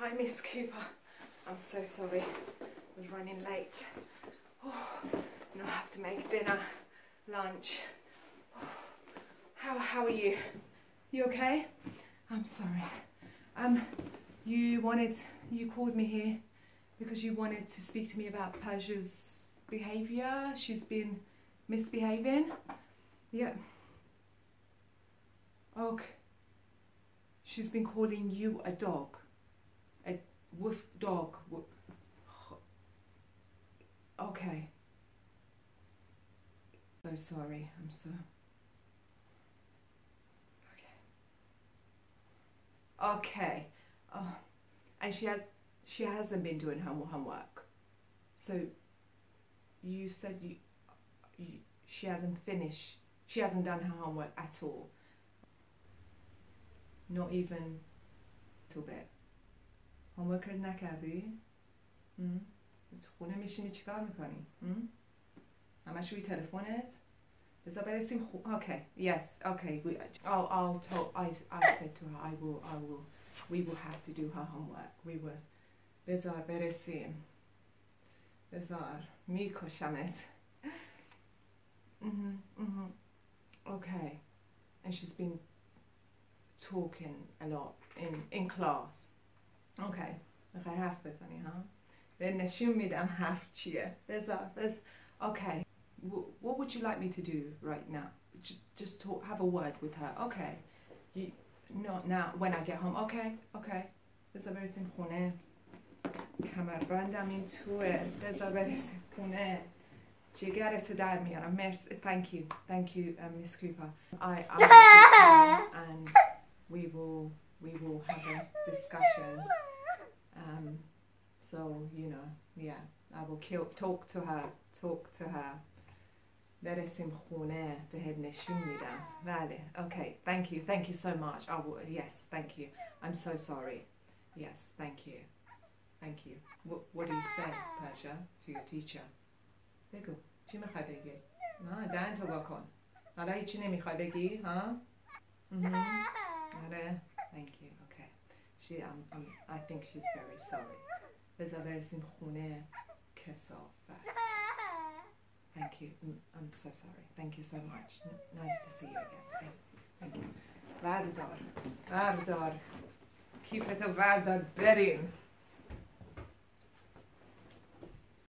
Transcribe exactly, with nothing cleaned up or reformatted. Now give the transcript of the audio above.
Hi, Miss Cooper. I'm so sorry. I was running late. Oh, and I have to make dinner, lunch. Oh, how how are you? You okay? I'm sorry. Um, you wanted you called me here because you wanted to speak to me about Persia's behaviour. She's been misbehaving. Yeah. Okay. She's been calling you a dog. A wolf dog. Okay. So sorry. I'm so... Okay. Okay. Oh. And she, has, she hasn't been doing her homework. So you said you, you, she hasn't finished. She hasn't done her homework at all. Not even a little bit. Homework رو نکردی؟ تو خونه میشینی چیکار میکنی؟ همش روی تلفنت؟ بذار برسیم خو... Okay, yes, okay. We, I'll, I'll tell, I, I said to her, I will, I will, we will have to do her homework. We will. بذار برسیم. بذار. میکشمت. Mm-hmm, mm-hmm. Okay. And she's been talking a lot in in class. Okay. Okay, half بزنی ها. به نشون میدم حرف چیه. بزار بزار. Okay. What would you like me to do right now? Just talk, have a word with her. Okay. You not now when I get home. Okay. Okay. بزار برسیم خونه. کمربندم این توه. بزار برسیم خونه. جگرتو در میارم. مرسی. Thank you. Thank you, uh, Miss Cooper. I I and we will we will have a discussion, um so you know, yeah, I will kill, talk to her talk to her برسیم خونه بهت نشون میدم. بله. Okay, thank you thank you so much. I will, yes, thank you. I'm so sorry. Yes, thank you thank you what, what do you say, Persia, to your teacher? بگو چی میخوای بگی؟ ما دهن تو وا کن. حالا هیچی نمیخوای بگی ها؟ Thank you. Okay. She, um, um, I think she's very sorry. بذار برسیم خونه. کسافت. Thank you. I'm so sorry. Thank you so much. N nice to see you again. Thank you. بردار. بردار. کیفتو بردار بریم.